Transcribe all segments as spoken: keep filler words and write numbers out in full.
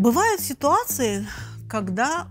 Бывают ситуации, когда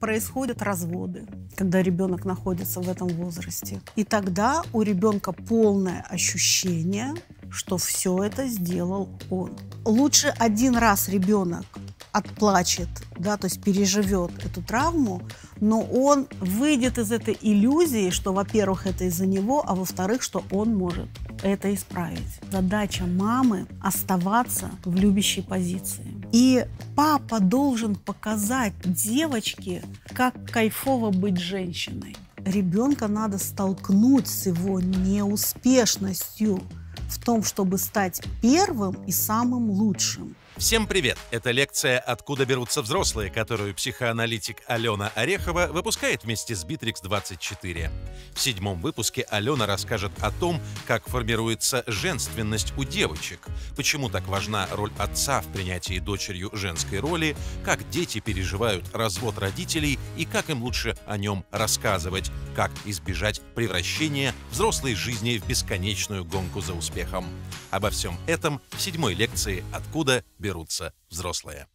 происходят разводы, когда ребенок находится в этом возрасте. И тогда у ребенка полное ощущение, что все это сделал он. Лучше один раз ребенок отплачет, да, то есть переживет эту травму, но он выйдет из этой иллюзии, что, во-первых, это из-за него, а во-вторых, что он может это исправить. Задача мамы – оставаться в любящей позиции. И папа должен показать девочке, как кайфово быть женщиной. Ребенка надо столкнуть с его неуспешностью в том, чтобы стать первым и самым лучшим. Всем привет! Это лекция «Откуда берутся взрослые», которую психоаналитик Алёна Орехова выпускает вместе с Битрикс двадцать четыре. В седьмом выпуске Алёна расскажет о том, как формируется женственность у девочек, почему так важна роль отца в принятии дочерью женской роли, как дети переживают развод родителей и как им лучше о нем рассказывать, как избежать превращения взрослой жизни в бесконечную гонку за успехом. Обо всем этом в седьмой лекции «Откуда берутся взрослые».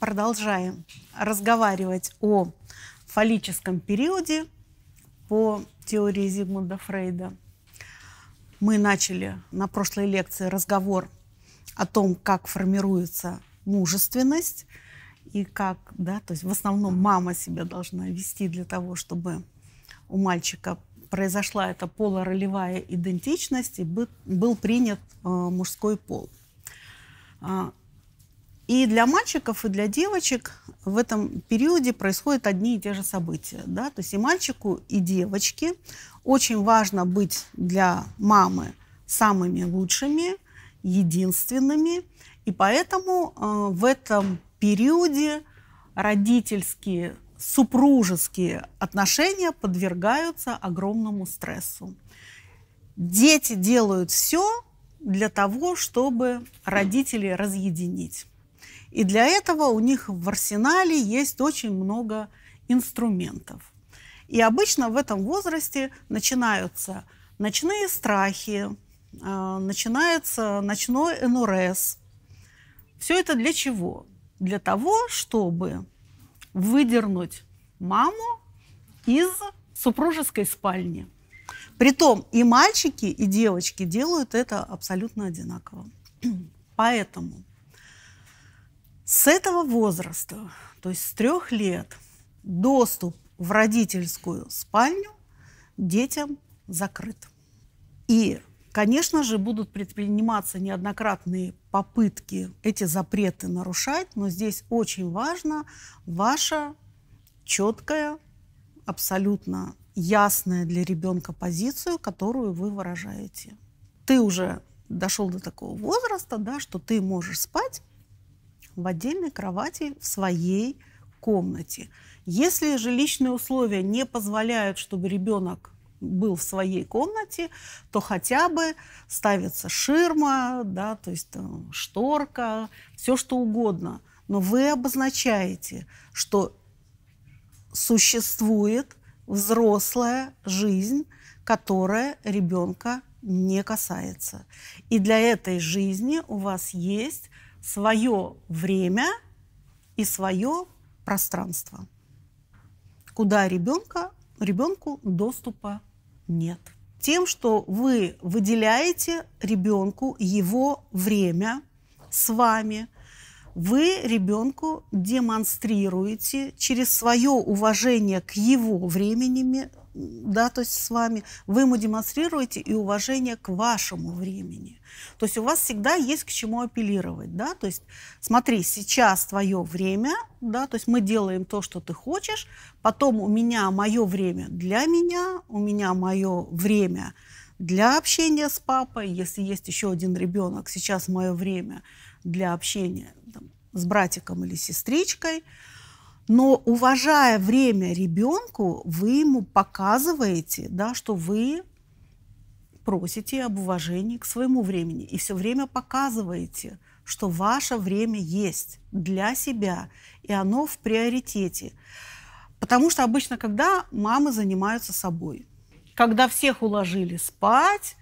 Продолжаем разговаривать о фаллическом периоде по теории Зигмунда Фрейда. Мы начали на прошлой лекции разговор о том, как формируется мужественность и как, да, то есть в основном мама себя должна вести для того, чтобы у мальчика произошла эта полуролевая идентичность и был принят мужской пол. И для мальчиков, и для девочек в этом периоде происходят одни и те же события. Да? То есть и мальчику, и девочке очень важно быть для мамы самыми лучшими, единственными. И поэтому э, в этом периоде родительские, супружеские отношения подвергаются огромному стрессу. Дети делают все для того, чтобы родителей разъединить. И для этого у них в арсенале есть очень много инструментов. И обычно в этом возрасте начинаются ночные страхи, начинается ночной эн эр эс. Все это для чего? Для того, чтобы выдернуть маму из супружеской спальни. Притом и мальчики, и девочки делают это абсолютно одинаково. Поэтому с этого возраста, то есть с трех лет, доступ в родительскую спальню детям закрыт. И, конечно же, будут предприниматься неоднократные попытки эти запреты нарушать, но здесь очень важно ваша четкая, абсолютно ясная для ребенка позицию, которую вы выражаете. Ты уже дошел до такого возраста, да, что ты можешь спать в отдельной кровати в своей комнате. Если жилищные условия не позволяют, чтобы ребенок был в своей комнате, то хотя бы ставится ширма, да, то есть там, шторка, все что угодно. Но вы обозначаете, что существует взрослая жизнь, которая ребенка не касается. И для этой жизни у вас есть свое время и свое пространство, куда ребенка, ребенку доступа нет. Тем, что вы выделяете ребенку его время с вами, вы ребенку демонстрируете через свое уважение к его времени, да, то есть с вами, вы ему демонстрируете и уважение к вашему времени. То есть у вас всегда есть к чему апеллировать, да, то есть смотри, сейчас твое время, да, то есть мы делаем то, что ты хочешь, потом у меня мое время для меня, у меня мое время для общения с папой, если есть еще один ребенок, сейчас мое время для общения там, с братиком или сестричкой. Но, уважая время ребенку, вы ему показываете, да, что вы просите об уважении к своему времени. И все время показываете, что ваше время есть для себя, и оно в приоритете. Потому что обычно когда мамы занимаются собой, когда всех уложили спать,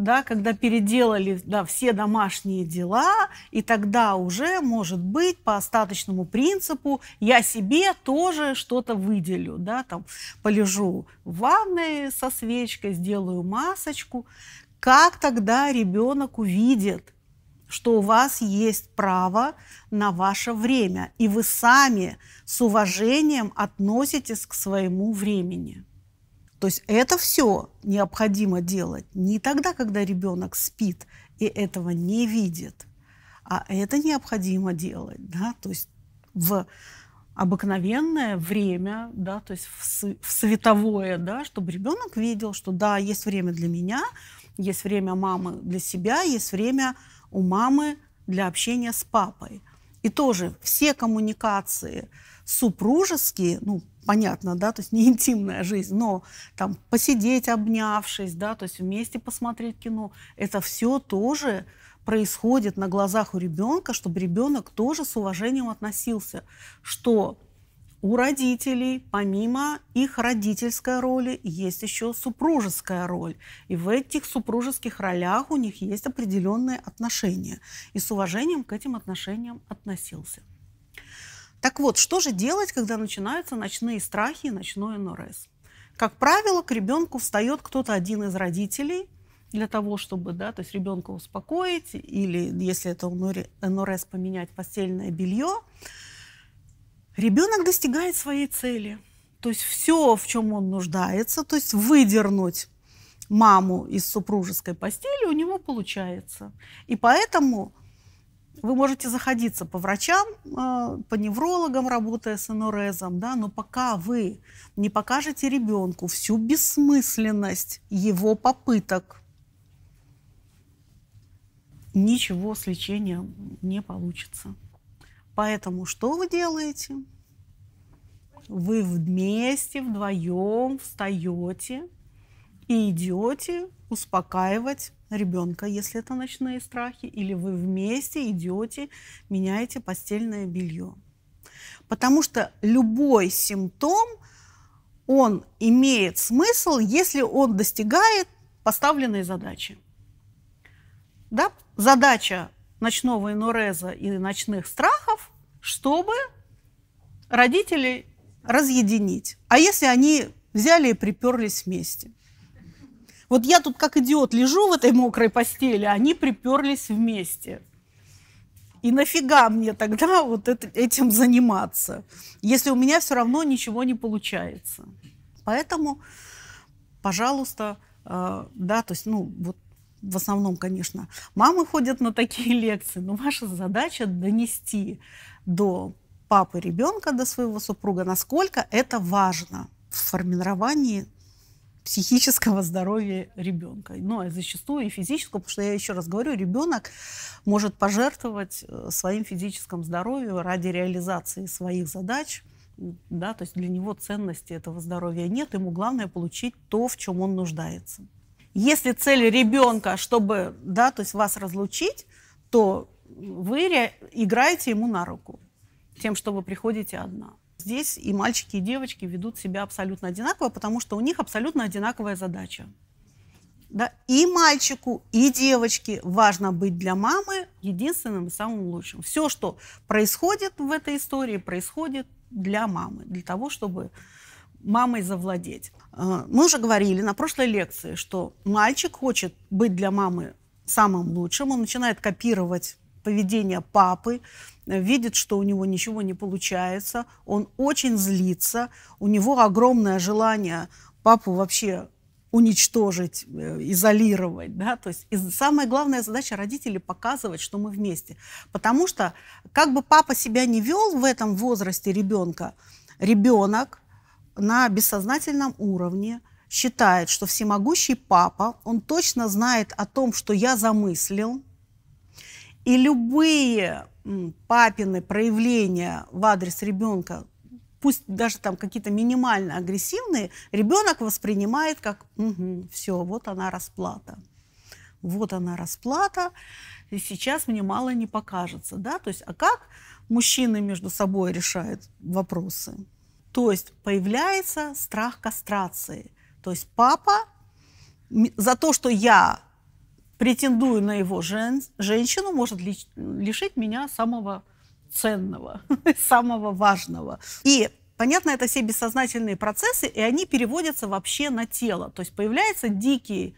да, когда переделали, да, все домашние дела, и тогда уже, может быть, по остаточному принципу я себе тоже что-то выделю, да, там, полежу в ванной со свечкой, сделаю масочку. Как тогда ребенок увидит, что у вас есть право на ваше время, и вы сами с уважением относитесь к своему времени? То есть это все необходимо делать не тогда, когда ребенок спит и этого не видит, а это необходимо делать, да, то есть в обыкновенное время, да, то есть в световое, да, чтобы ребенок видел, что да, есть время для меня, есть время мамы для себя, есть время у мамы для общения с папой. И тоже все коммуникации супружеские, ну, понятно, да, то есть не интимная жизнь, но там посидеть, обнявшись, да, то есть вместе посмотреть кино, это все тоже происходит на глазах у ребенка, чтобы ребенок тоже с уважением относился, что у родителей, помимо их родительской роли, есть еще супружеская роль. И в этих супружеских ролях у них есть определенные отношения. И с уважением к этим отношениям относился. Так вот, что же делать, когда начинаются ночные страхи и ночное эн эр эс? Как правило, к ребенку встает кто-то один из родителей для того, чтобы, да, то есть ребенка успокоить, или, если это эн эр эс, поменять постельное белье. Ребенок достигает своей цели. То есть все, в чем он нуждается, то есть выдернуть маму из супружеской постели у него получается. И поэтому вы можете заходиться по врачам, по неврологам, работая с эн эр эсом, да, но пока вы не покажете ребенку всю бессмысленность его попыток, ничего с лечением не получится. Поэтому что вы делаете? Вы вместе, вдвоем встаете и идете успокаивать ребенка, если это ночные страхи, или вы вместе идете, меняете постельное белье. Потому что любой симптом, он имеет смысл, если он достигает поставленной задачи. Да? Задача ночного эн эр эса и ночных страхов, чтобы родителей разъединить. А если они взяли и приперлись вместе? Вот я тут как идиот лежу в этой мокрой постели, а они приперлись вместе. И нафига мне тогда вот этим заниматься, если у меня все равно ничего не получается? Поэтому, пожалуйста, да, то есть, ну, вот, в основном, конечно, мамы ходят на такие лекции, но ваша задача донести до папы ребенка, до своего супруга, насколько это важно в формировании психического здоровья ребенка. Ну, а зачастую и физического, потому что, я еще раз говорю, ребенок может пожертвовать своим физическим здоровьем ради реализации своих задач. Да, то есть для него ценности этого здоровья нет, ему главное получить то, в чем он нуждается. Если цель ребенка, чтобы, да, то есть вас разлучить, то вы играете ему на руку тем, что вы приходите одна. Здесь и мальчики, и девочки ведут себя абсолютно одинаково, потому что у них абсолютно одинаковая задача. Да? И мальчику, и девочке важно быть для мамы единственным и самым лучшим. Все, что происходит в этой истории, происходит для мамы, для того, чтобы мамой завладеть. Мы уже говорили на прошлой лекции, что мальчик хочет быть для мамы самым лучшим, он начинает копировать поведение папы, видит, что у него ничего не получается, он очень злится, у него огромное желание папу вообще уничтожить, изолировать, да, то есть и самая главная задача родителей — показывать, что мы вместе, потому что как бы папа себя не вел в этом возрасте ребенка, ребенок на бессознательном уровне считает, что всемогущий папа, он точно знает о том, что я замыслил, и любые папины проявления в адрес ребенка, пусть даже там какие-то минимально агрессивные, ребенок воспринимает как «Угу, все, вот она расплата». Вот она расплата, и сейчас мне мало не покажется. Да? То есть, а как мужчины между собой решают вопросы? То есть появляется страх кастрации. То есть папа за то, что я претендуя на его жен, женщину, может ли, лишить меня самого ценного, самого важного. И, понятно, это все бессознательные процессы, и они переводятся вообще на тело. То есть появляется дикий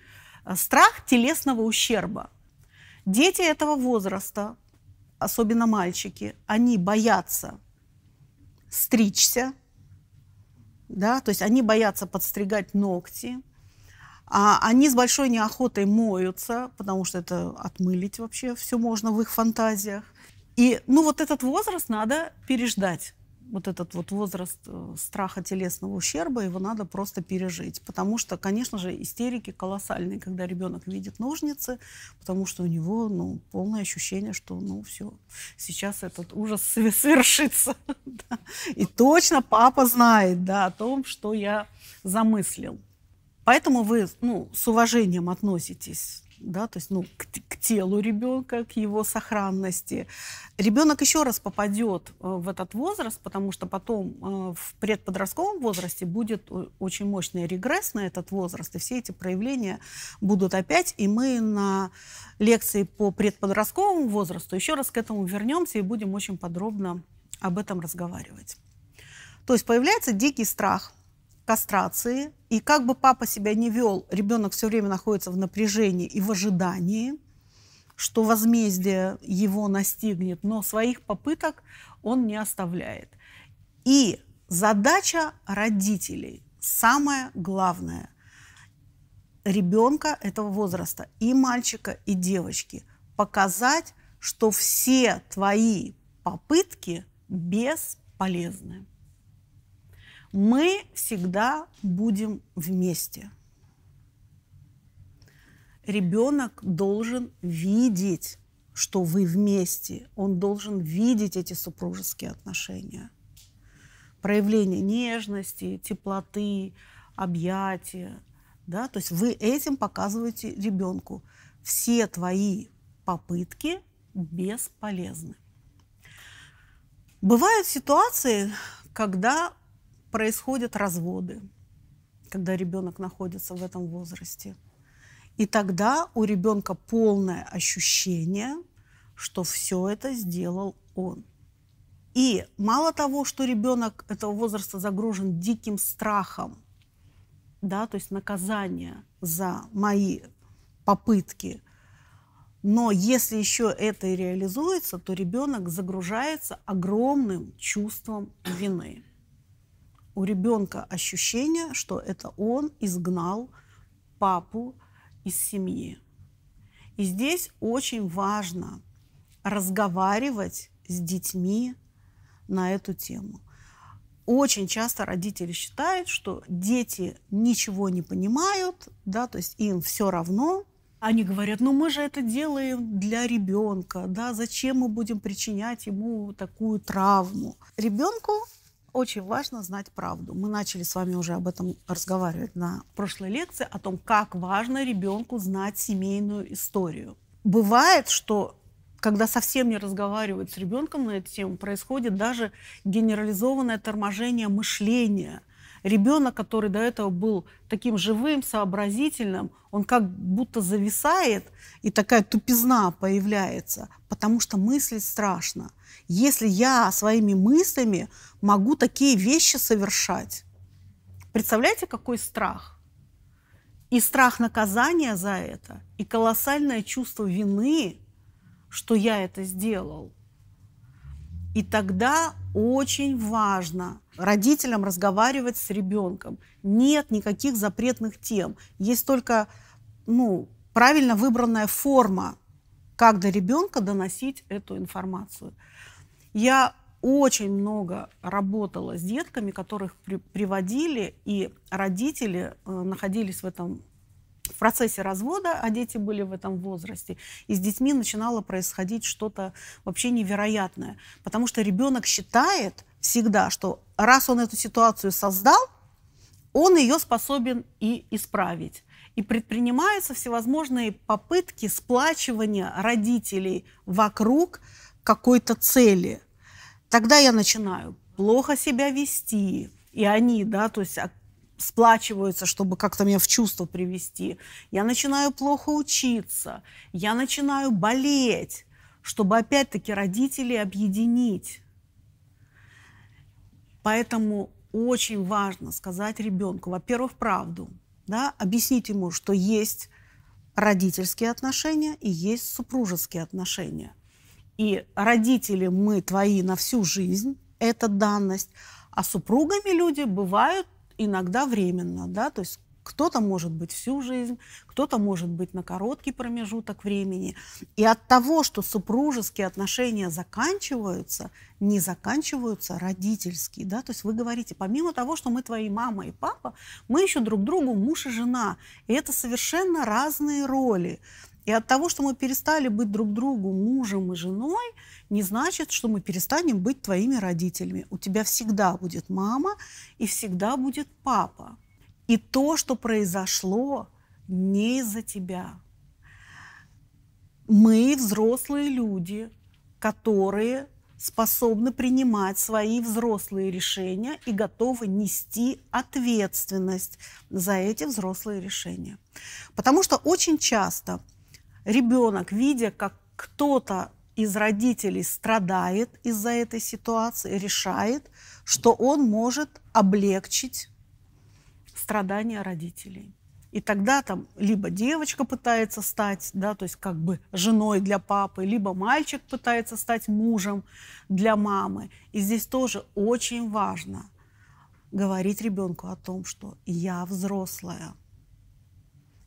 страх телесного ущерба. Дети этого возраста, особенно мальчики, они боятся стричься, да, то есть они боятся подстригать ногти, а они с большой неохотой моются, потому что это отмылить вообще все можно в их фантазиях. И ну, вот этот возраст надо переждать. Вот этот вот возраст страха телесного ущерба, его надо просто пережить. Потому что, конечно же, истерики колоссальные, когда ребенок видит ножницы, потому что у него ну, полное ощущение, что ну все, сейчас этот ужас свершится. Да. И точно папа знает, да, о том, что я замыслил. Поэтому вы ну, с уважением относитесь, да, то есть, ну, к, к телу ребенка, к его сохранности. Ребенок еще раз попадет в этот возраст, потому что потом в предподростковом возрасте будет очень мощный регресс на этот возраст, и все эти проявления будут опять. И мы на лекции по предподростковому возрасту еще раз к этому вернемся и будем очень подробно об этом разговаривать. То есть появляется дикий страх кастрации, и как бы папа себя не вел, ребенок все время находится в напряжении и в ожидании, что возмездие его настигнет, но своих попыток он не оставляет. И задача родителей, самое главное, ребенка этого возраста, и мальчика, и девочки, показать, что все твои попытки бесполезны. Мы всегда будем вместе. Ребенок должен видеть, что вы вместе. Он должен видеть эти супружеские отношения. Проявление нежности, теплоты, объятия. Да? То есть вы этим показываете ребенку. Все твои попытки бесполезны. Бывают ситуации, когда происходят разводы, когда ребенок находится в этом возрасте. И тогда у ребенка полное ощущение, что все это сделал он. И мало того, что ребенок этого возраста загружен диким страхом, да, то есть наказание за мои попытки, но если еще это и реализуется, то ребенок загружается огромным чувством вины. У ребенка ощущение, что это он изгнал папу из семьи. И здесь очень важно разговаривать с детьми на эту тему. Очень часто родители считают, что дети ничего не понимают, да, то есть им все равно. Они говорят, ну мы же это делаем для ребенка, да, зачем мы будем причинять ему такую травму? Ребенку очень важно знать правду. Мы начали с вами уже об этом разговаривать на прошлой лекции, о том, как важно ребенку знать семейную историю. Бывает, что когда совсем не разговаривают с ребенком на эту тему, происходит даже генерализованное торможение мышления. Ребенок, который до этого был таким живым, сообразительным, он как будто зависает, и такая тупизна появляется, потому что мыслить страшно. Если я своими мыслями могу такие вещи совершать, представляете, какой страх? И страх наказания за это, и колоссальное чувство вины, что я это сделал. И тогда очень важно родителям разговаривать с ребенком. Нет никаких запретных тем. Есть только ну, правильно выбранная форма, как до ребенка доносить эту информацию. Я очень много работала с детками, которых при- приводили, и родители э, находились в этом в процессе развода, а дети были в этом возрасте, и с детьми начинало происходить что-то вообще невероятное. Потому что ребенок считает всегда, что раз он эту ситуацию создал, он ее способен и исправить. И предпринимаются всевозможные попытки сплачивания родителей вокруг какой-то цели. Тогда я начинаю плохо себя вести, и они, да, то есть сплачиваются, чтобы как-то меня в чувство привести. Я начинаю плохо учиться, я начинаю болеть, чтобы опять-таки родителей объединить. Поэтому очень важно сказать ребенку, во-первых, правду, да, объяснить ему, что есть родительские отношения и есть супружеские отношения. И родители мы твои на всю жизнь, это данность, а супругами люди бывают иногда временно, да, то есть кто-то может быть всю жизнь, кто-то может быть на короткий промежуток времени. И от того, что супружеские отношения заканчиваются, не заканчиваются родительские. Да? То есть вы говорите, помимо того, что мы твои мама и папа, мы еще друг другу муж и жена. И это совершенно разные роли. И от того, что мы перестали быть друг другу мужем и женой, не значит, что мы перестанем быть твоими родителями. У тебя всегда будет мама и всегда будет папа. И то, что произошло, не из-за тебя. Мы взрослые люди, которые способны принимать свои взрослые решения и готовы нести ответственность за эти взрослые решения. Потому что очень часто ребенок, видя, как кто-то из родителей страдает из-за этой ситуации, решает, что он может облегчить страдания родителей. И тогда там либо девочка пытается стать, да, то есть как бы женой для папы, либо мальчик пытается стать мужем для мамы. И здесь тоже очень важно говорить ребенку о том, что я взрослая,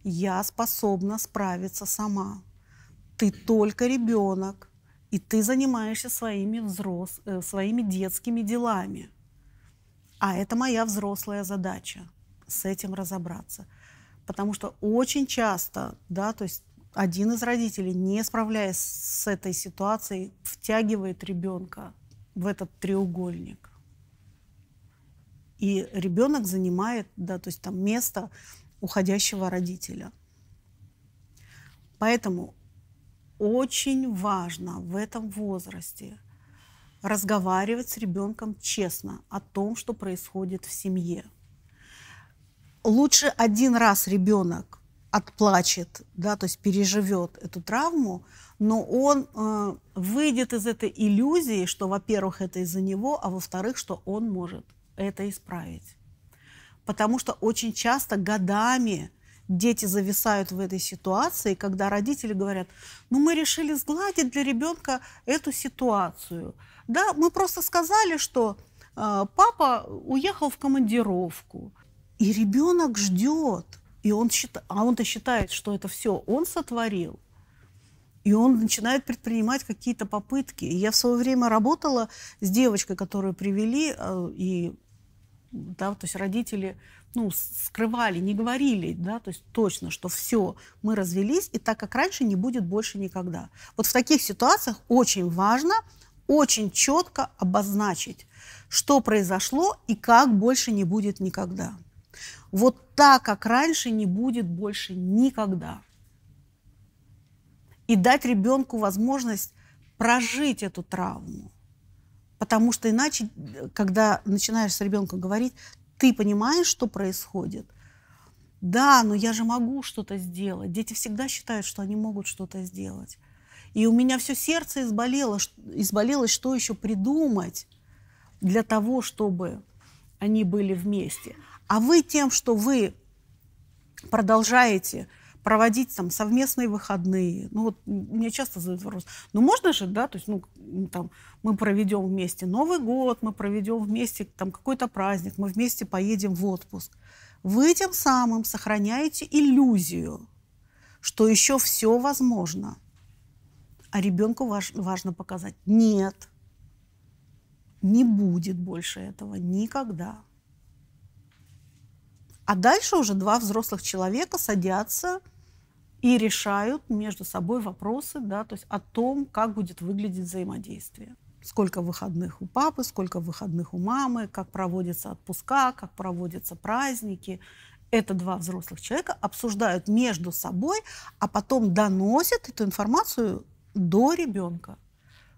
я способна справиться сама. Ты только ребенок, и ты занимаешься своими, взрос... э, своими детскими делами. А это моя взрослая задача — с этим разобраться. Потому что очень часто, да, то есть один из родителей, не справляясь с этой ситуацией, втягивает ребенка в этот треугольник. И ребенок занимает, да, то есть там место уходящего родителя. Поэтому очень важно в этом возрасте разговаривать с ребенком честно о том, что происходит в семье. Лучше один раз ребенок отплачет, да, то есть переживет эту травму, но он э, выйдет из этой иллюзии, что, во-первых, это из-за него, а во-вторых, что он может это исправить. Потому что очень часто годами дети зависают в этой ситуации, когда родители говорят: ну, мы решили сгладить для ребенка эту ситуацию. Да, мы просто сказали, что э, папа уехал в командировку. И ребенок ждет, и он счит... а он-то считает, что это все он сотворил. И он начинает предпринимать какие-то попытки. И я в свое время работала с девочкой, которую привели, и да, то есть родители, ну, скрывали, не говорили, да, то есть точно, что все, мы развелись, и так, как раньше, не будет больше никогда. Вот в таких ситуациях очень важно очень четко обозначить, что произошло и как больше не будет никогда. Вот так, как раньше, не будет больше никогда. И дать ребенку возможность прожить эту травму. Потому что иначе, когда начинаешь с ребенком говорить, ты понимаешь, что происходит. Да, но я же могу что-то сделать. Дети всегда считают, что они могут что-то сделать. И у меня все сердце изболело, изболелось, что еще придумать для того, чтобы они были вместе. А вы тем, что вы продолжаете проводить там совместные выходные, ну вот мне часто задают вопрос, ну можно же, да, то есть, ну, там, мы проведем вместе Новый год, мы проведем вместе там какой-то праздник, мы вместе поедем в отпуск. Вы тем самым сохраняете иллюзию, что еще все возможно. А ребенку важ, важно показать: нет, не будет больше этого никогда. А дальше уже два взрослых человека садятся и решают между собой вопросы, да, то есть о том, как будет выглядеть взаимодействие. Сколько выходных у папы, сколько выходных у мамы, как проводятся отпуска, как проводятся праздники. Это два взрослых человека обсуждают между собой, а потом доносят эту информацию до ребенка,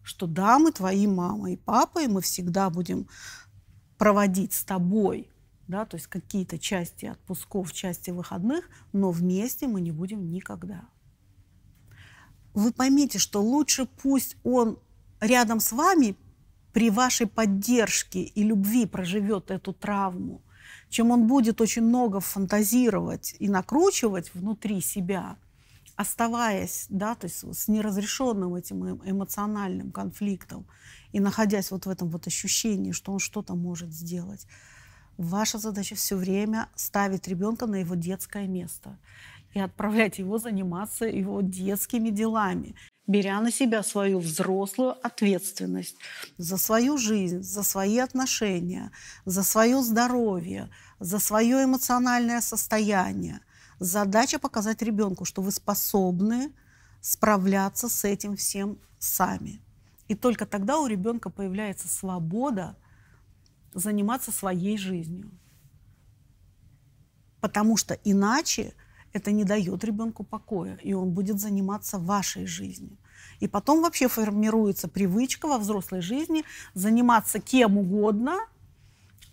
что да, мы твои мама и папа, и мы всегда будем проводить с тобой да, то есть какие-то части отпусков, части выходных, но вместе мы не будем никогда. Вы поймите, что лучше пусть он рядом с вами при вашей поддержке и любви проживет эту травму, чем он будет очень много фантазировать и накручивать внутри себя, оставаясь, да, то есть с неразрешенным этим эмоциональным конфликтом и находясь вот в этом вот ощущении, что он что-то может сделать. Ваша задача все время ставить ребенка на его детское место и отправлять его заниматься его детскими делами, беря на себя свою взрослую ответственность за свою жизнь, за свои отношения, за свое здоровье, за свое эмоциональное состояние. Задача показать ребенку, что вы способны справляться с этим всем сами. И только тогда у ребенка появляется свобода заниматься своей жизнью. Потому что иначе это не дает ребенку покоя, и он будет заниматься вашей жизнью. И потом вообще формируется привычка во взрослой жизни заниматься кем угодно,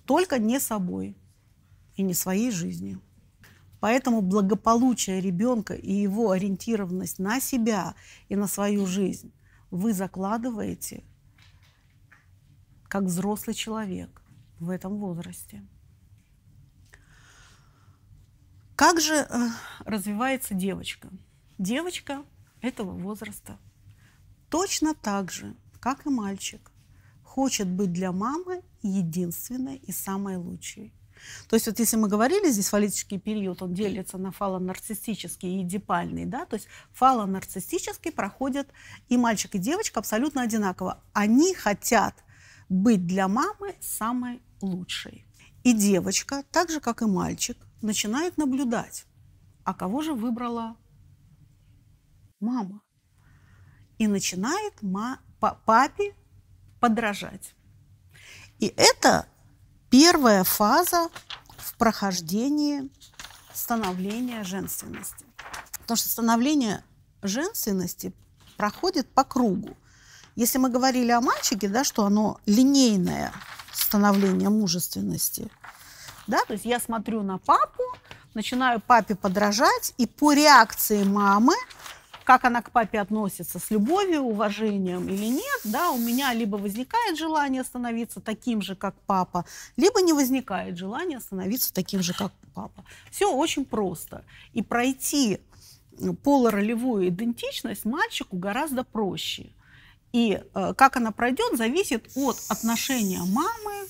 только не собой и не своей жизнью. Поэтому благополучие ребенка и его ориентированность на себя и на свою жизнь вы закладываете как взрослый человек в этом возрасте. Как же развивается девочка? Девочка этого возраста точно так же, как и мальчик, хочет быть для мамы единственной и самой лучшей. То есть вот если мы говорили, здесь фаллический период, он делится на фалонарциссический и эдипальный, да, то есть фалонарциссический проходит и мальчик, и девочка абсолютно одинаково. Они хотят быть для мамы самой лучшей. И девочка, так же, как и мальчик, начинает наблюдать, а кого же выбрала мама. И начинает ма- папе подражать. И это первая фаза в прохождении становления женственности. Потому что становление женственности проходит по кругу. Если мы говорили о мальчике, да, что оно линейное становление мужественности, да, то есть я смотрю на папу, начинаю папе подражать, и по реакции мамы, как она к папе относится, с любовью, уважением или нет, да, у меня либо возникает желание становиться таким же, как папа, либо не возникает желание становиться таким же, как папа. Все очень просто. И пройти полуролевую идентичность мальчику гораздо проще. И э, как она пройдет, зависит от отношения мамы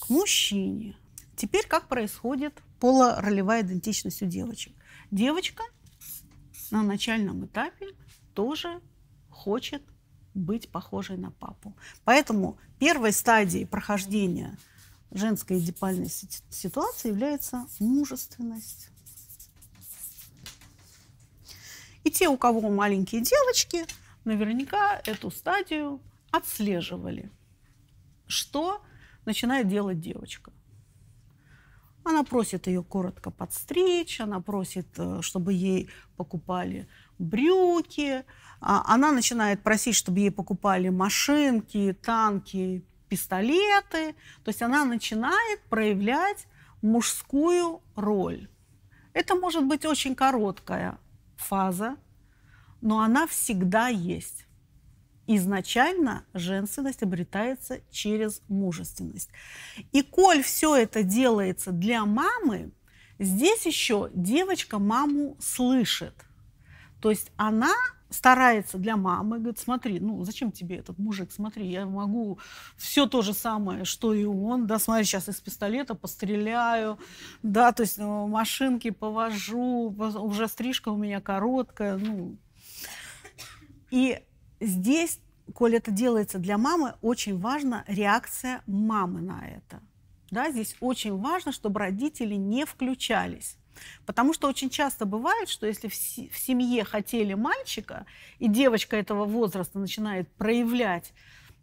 к мужчине. Теперь как происходит полуролевая идентичность у девочек? Девочка на начальном этапе тоже хочет быть похожей на папу. Поэтому первой стадией прохождения женской эдипальной ситуации является мужественность. И те, у кого маленькие девочки, наверняка эту стадию отслеживали. Что начинает делать девочка? Она просит ее коротко подстричь, она просит, чтобы ей покупали брюки, она начинает просить, чтобы ей покупали машинки, танки, пистолеты. То есть она начинает проявлять мужскую роль. Это может быть очень короткая фаза, но она всегда есть. Изначально женственность обретается через мужественность. И коль все это делается для мамы, здесь еще девочка маму слышит. То есть она старается для мамы, говорит, смотри, ну зачем тебе этот мужик, смотри, я могу все то же самое, что и он, да, смотри, сейчас из пистолета постреляю, да, то есть ну, машинки повожу, уже стрижка у меня короткая, ну. И здесь, коль это делается для мамы, очень важна реакция мамы на это. Да, здесь очень важно, чтобы родители не включались. Потому что очень часто бывает, что если в семье хотели мальчика, и девочка этого возраста начинает проявлять,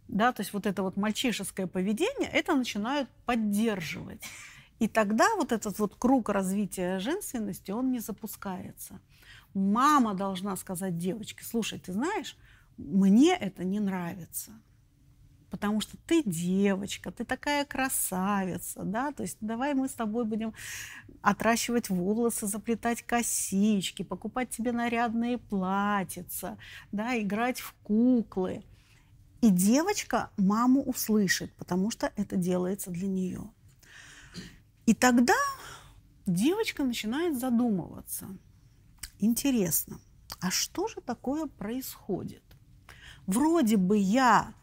да, то есть вот это вот мальчишеское поведение, это начинают поддерживать. И тогда вот этот вот круг развития женственности, он не запускается. Мама должна сказать девочке, слушай, ты знаешь, мне это не нравится. потому что ты девочка, ты такая красавица, да, то есть давай мы с тобой будем отращивать волосы, заплетать косички, покупать тебе нарядные платьица, да, играть в куклы. И девочка маму услышит, потому что это делается для нее. И тогда девочка начинает задумываться. Интересно, а что же такое происходит? Вроде бы я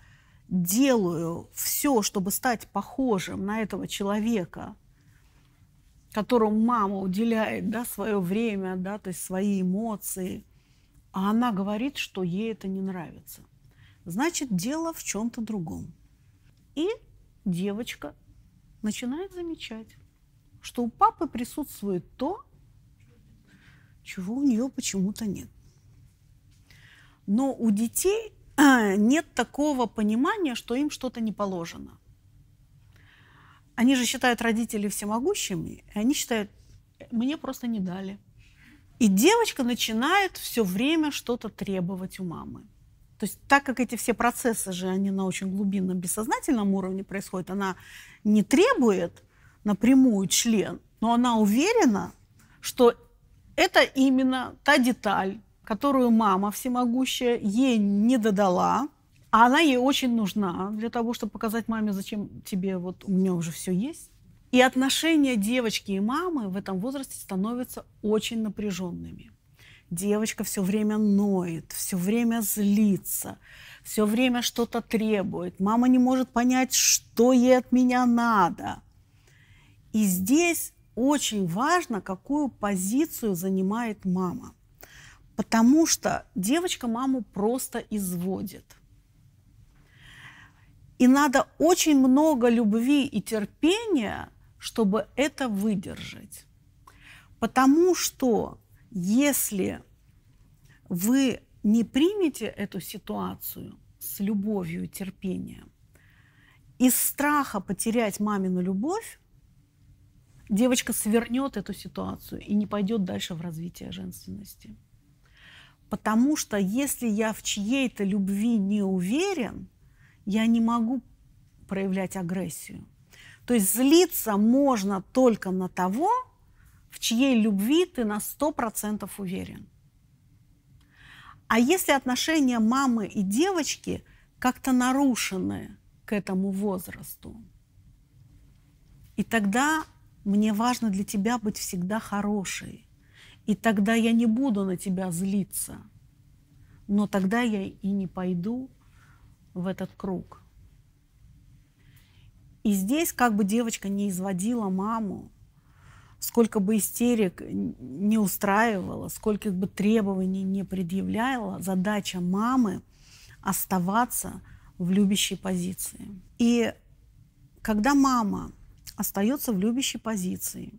делаю все, чтобы стать похожим на этого человека, которому мама уделяет, да, свое время, да, то есть свои эмоции, а она говорит, что ей это не нравится. Значит, дело в чем-то другом. И девочка начинает замечать, что у папы присутствует то, чего у нее почему-то нет. Но у детей нет такого понимания, что им что-то не положено. Они же считают родителей всемогущими, и они считают, мне просто не дали. И девочка начинает все время что-то требовать у мамы. То есть так как эти все процессы же, они на очень глубинном бессознательном уровне происходят, она не требует напрямую член, но она уверена, что это именно та деталь, которую мама всемогущая ей не додала, а она ей очень нужна для того, чтобы показать маме, зачем тебе, вот у меня уже все есть. И отношения девочки и мамы в этом возрасте становятся очень напряженными. Девочка все время ноет, все время злится, все время что-то требует. Мама не может понять, что ей от меня надо. И здесь очень важно, какую позицию занимает мама. Потому что девочка маму просто изводит. И надо очень много любви и терпения, чтобы это выдержать. Потому что если вы не примете эту ситуацию с любовью и терпением, из страха потерять мамину любовь, девочка свернет эту ситуацию и не пойдет дальше в развитие женственности. Потому что если я в чьей-то любви не уверен, я не могу проявлять агрессию. То есть злиться можно только на того, в чьей любви ты на сто процентов уверен. А если отношения мамы и девочки как-то нарушены к этому возрасту, и тогда мне важно для тебя быть всегда хорошей, и тогда я не буду на тебя злиться, но тогда я и не пойду в этот круг. И здесь как бы девочка не изводила маму, сколько бы истерик не устраивала, скольких бы требований не предъявляла, задача мамы – оставаться в любящей позиции. И когда мама остается в любящей позиции,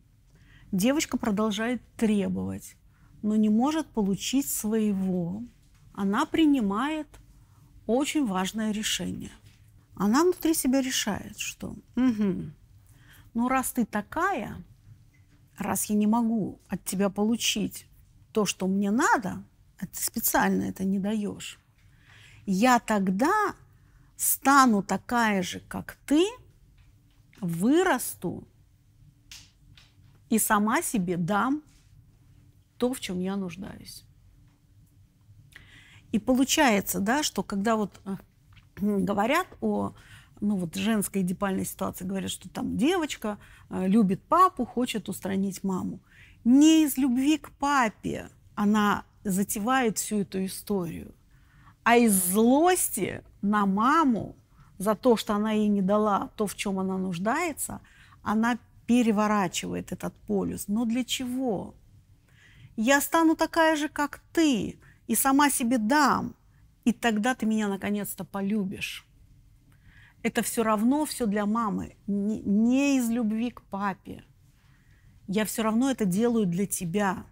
девочка продолжает требовать, но не может получить своего. Она принимает очень важное решение. Она внутри себя решает, что «Угу, ну раз ты такая, раз я не могу от тебя получить то, что мне надо, а ты специально это не даешь, я тогда стану такая же, как ты, вырасту и сама себе дам то, в чем я нуждаюсь». И получается, да, что когда вот говорят о ну вот женской эдипальной ситуации, говорят, что там девочка любит папу, хочет устранить маму. Не из любви к папе она затевает всю эту историю, а из злости на маму за то, что она ей не дала то, в чем она нуждается, она переворачивает этот полюс. Но для чего? Я стану такая же, как ты, и сама себе дам, и тогда ты меня наконец-то полюбишь. Это все равно все для мамы, не из любви к папе. Я все равно это делаю для тебя.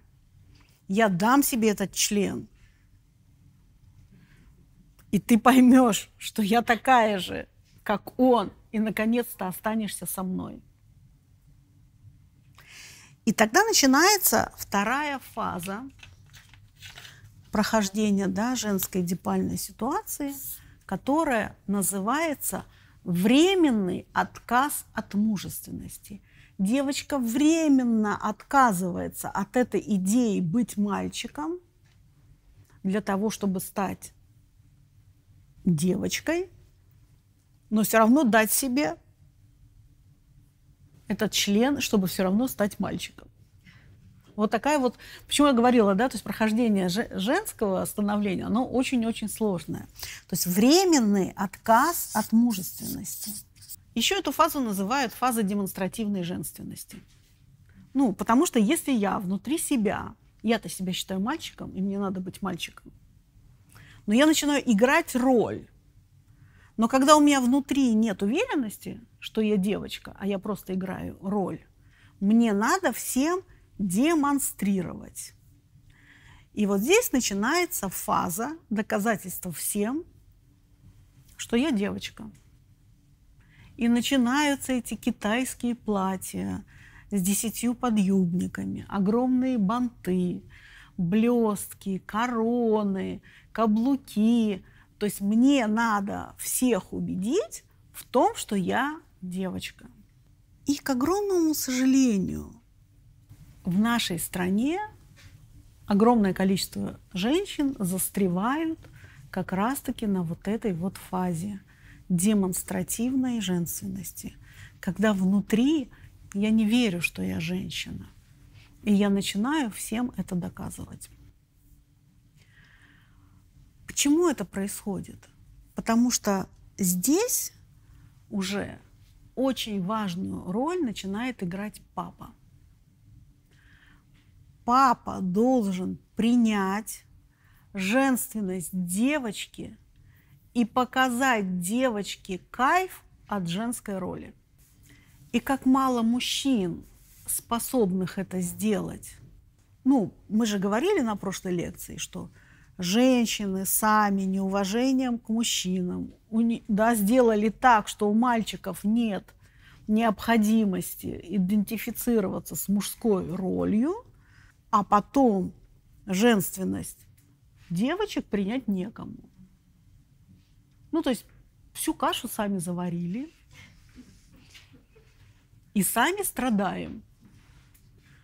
Я дам себе этот член, и ты поймешь, что я такая же, как он, и наконец-то останешься со мной. И тогда начинается вторая фаза прохождения, да, женской эдипальной ситуации, которое называется «Временный отказ от мужественности». Девочка временно отказывается от этой идеи быть мальчиком для того, чтобы стать девочкой, но все равно дать себе этот член, чтобы все равно стать мальчиком. Вот такая вот, почему я говорила, да, то есть прохождение женского становления, оно очень-очень сложное. То есть временный отказ от мужественности. Еще эту фазу называют фазой демонстративной женственности. Ну, потому что если я внутри себя, я-то себя считаю мальчиком, и мне надо быть мальчиком, но я начинаю играть роль. Но когда у меня внутри нет уверенности, что я девочка, а я просто играю роль, мне надо всем демонстрировать. И вот здесь начинается фаза доказательства всем, что я девочка. И начинаются эти китайские платья с десятью подъюбниками, огромные банты, блестки, короны, каблуки. То есть мне надо всех убедить в том, что я девочка. И, к огромному сожалению, в нашей стране огромное количество женщин застревают как раз-таки на вот этой вот фазе демонстративной женственности, когда внутри я не верю, что я женщина, и я начинаю всем это доказывать. Почему это происходит? Потому что здесь уже очень важную роль начинает играть папа. Папа должен принять женственность девочки и показать девочке кайф от женской роли. И как мало мужчин, способных это сделать. Ну, мы же говорили на прошлой лекции, что женщины сами неуважением к мужчинам, да, сделали так, что у мальчиков нет необходимости идентифицироваться с мужской ролью, а потом женственность девочек принять некому. Ну, то есть всю кашу сами заварили и сами страдаем.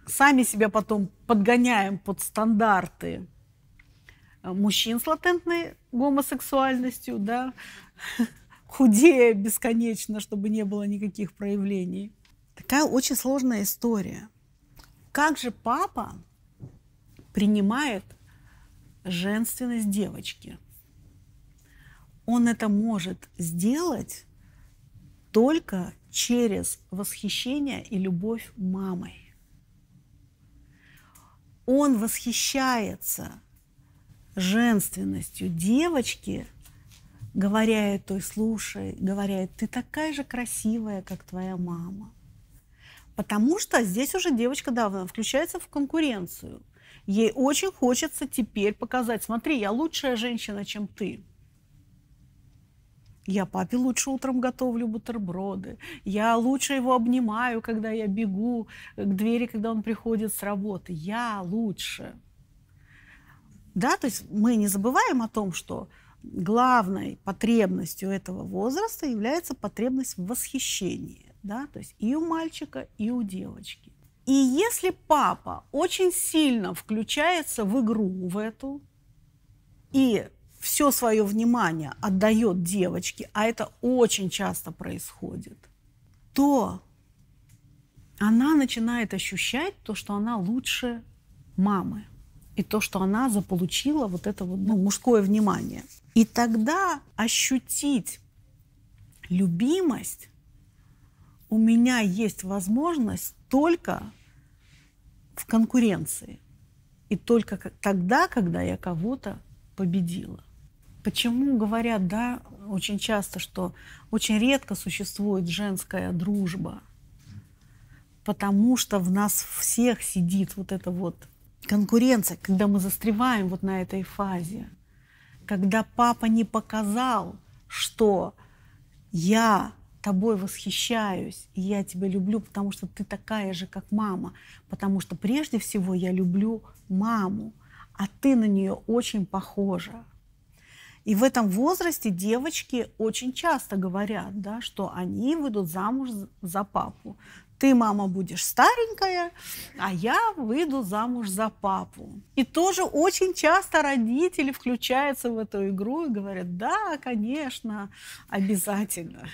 Сами себя потом подгоняем под стандарты мужчин с латентной гомосексуальностью, да, худея бесконечно, чтобы не было никаких проявлений. Такая очень сложная история. Как же папа принимает женственность девочки? Он это может сделать только через восхищение и любовь мамой. Он восхищается женственностью девочки, говоря той, слушай, говоря, ты такая же красивая, как твоя мама. Потому что здесь уже девочка давно включается в конкуренцию. Ей очень хочется теперь показать, смотри, я лучшая женщина, чем ты. Я папе лучше утром готовлю бутерброды. Я лучше его обнимаю, когда я бегу к двери, когда он приходит с работы. Я лучше. Да, то есть мы не забываем о том, что главной потребностью этого возраста является потребность в восхищении. Да, то есть и у мальчика, и у девочки. И если папа очень сильно включается в игру в эту и все свое внимание отдает девочке, а это очень часто происходит, то она начинает ощущать то, что она лучше мамы, и то, что она заполучила вот это вот, ну, мужское внимание. И тогда ощутить любимость у меня есть возможность только в конкуренции. И только тогда, когда я кого-то победила. Почему говорят, да, очень часто, что очень редко существует женская дружба? Потому что в нас всех сидит вот эта вот конкуренция, когда мы застреваем вот на этой фазе. Когда папа не показал, что я тобой восхищаюсь, и я тебя люблю, потому что ты такая же, как мама. Потому что прежде всего я люблю маму, а ты на нее очень похожа. И в этом возрасте девочки очень часто говорят, да, что они выйдут замуж за папу. Ты, мама, будешь старенькая, а я выйду замуж за папу. И тоже очень часто родители включаются в эту игру и говорят, да, конечно, обязательно.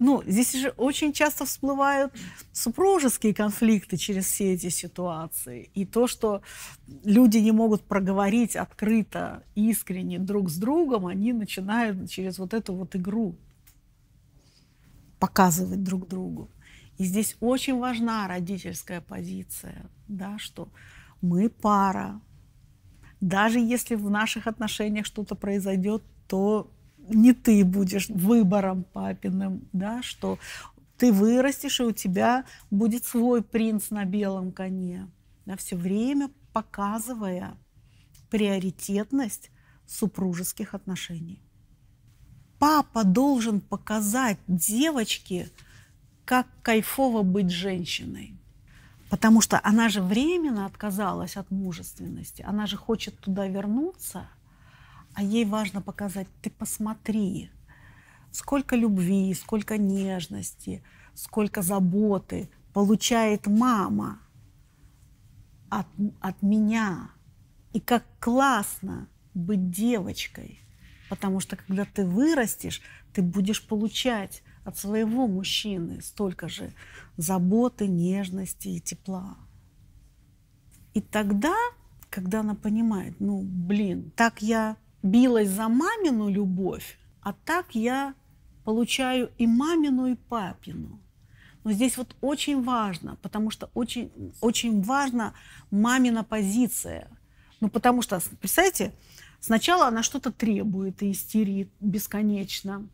Ну, здесь же очень часто всплывают супружеские конфликты через все эти ситуации. И то, что люди не могут проговорить открыто, искренне друг с другом, они начинают через вот эту вот игру показывать друг другу. И здесь очень важна родительская позиция, да, что мы пара. Даже если в наших отношениях что-то произойдет, то не ты будешь выбором папиным, да, что ты вырастешь, и у тебя будет свой принц на белом коне. Да, все время показывая приоритетность супружеских отношений. Папа должен показать девочке, как кайфово быть женщиной. Потому что она же временно отказалась от мужественности. Она же хочет туда вернуться. А ей важно показать, ты посмотри, сколько любви, сколько нежности, сколько заботы получает мама от, от меня. И как классно быть девочкой. Потому что когда ты вырастешь, ты будешь получать от своего мужчины столько же заботы, нежности и тепла. И тогда, когда она понимает, ну, блин, так я билась за мамину любовь, а так я получаю и мамину, и папину. Но здесь вот очень важно, потому что очень, очень важна мамина позиция. Ну, потому что, представьте, сначала она что-то требует и истерит бесконечно.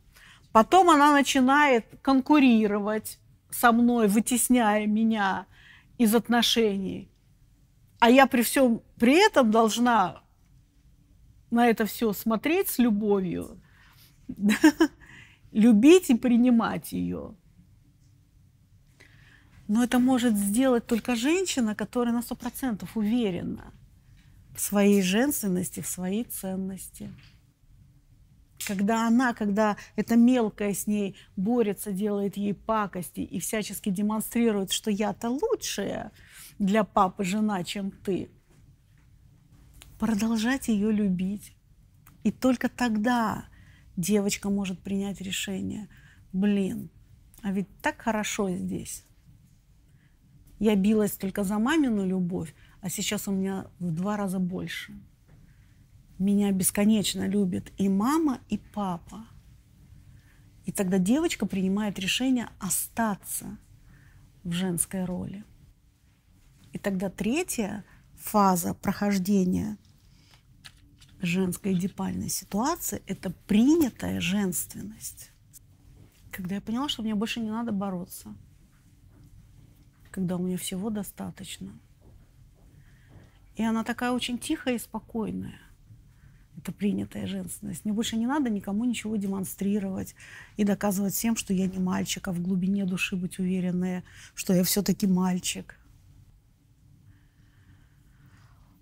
Потом она начинает конкурировать со мной, вытесняя меня из отношений. А я при всем при этом должна на это все смотреть с любовью, любить и принимать ее. Но это может сделать только женщина, которая на сто процентов уверена в своей женственности, в своей ценности. Когда она, когда эта мелкая с ней борется, делает ей пакости и всячески демонстрирует, что я-то лучшая для папы жена, чем ты, продолжать ее любить. И только тогда девочка может принять решение. Блин, а ведь так хорошо здесь. Я билась только за мамину любовь, а сейчас у меня в два раза больше. Меня бесконечно любят и мама, и папа. И тогда девочка принимает решение остаться в женской роли. И тогда третья фаза прохождения женской эдипальной ситуации – это принятая женственность. Когда я поняла, что мне больше не надо бороться, когда у меня всего достаточно. И она такая очень тихая и спокойная. Это принятая женственность. Мне больше не надо никому ничего демонстрировать и доказывать всем, что я не мальчик, а в глубине души быть уверенная, что я все-таки мальчик.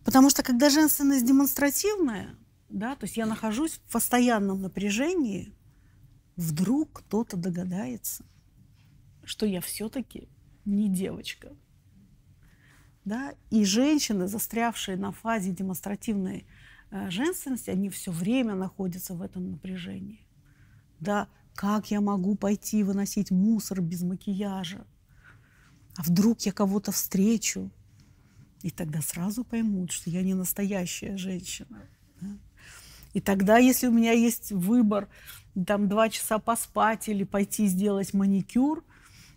Потому что когда женственность демонстративная, да, то есть я нахожусь в постоянном напряжении, вдруг кто-то догадается, что я все-таки не девочка. Да? И женщины, застрявшие на фазе демонстративной женственности, они все время находятся в этом напряжении. Да, как я могу пойти выносить мусор без макияжа? А вдруг я кого-то встречу? И тогда сразу поймут, что я не настоящая женщина. Да? И тогда, если у меня есть выбор, там, два часа поспать или пойти сделать маникюр,